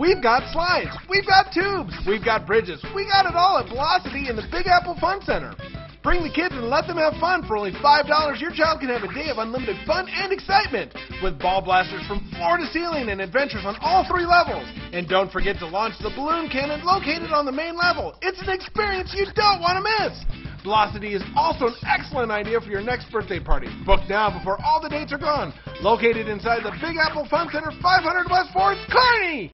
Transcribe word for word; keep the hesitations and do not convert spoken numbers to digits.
We've got slides, we've got tubes, we've got bridges, we got it all at Velocity in the Big Apple Fun Center. Bring the kids and let them have fun. For only five dollars, your child can have a day of unlimited fun and excitement with ball blasters from floor to ceiling and adventures on all three levels. And don't forget to launch the balloon cannon located on the main level. It's an experience you don't want to miss. Velocity is also an excellent idea for your next birthday party. Book now before all the dates are gone. Located inside the Big Apple Fun Center, five hundred West Fourth, Kearney!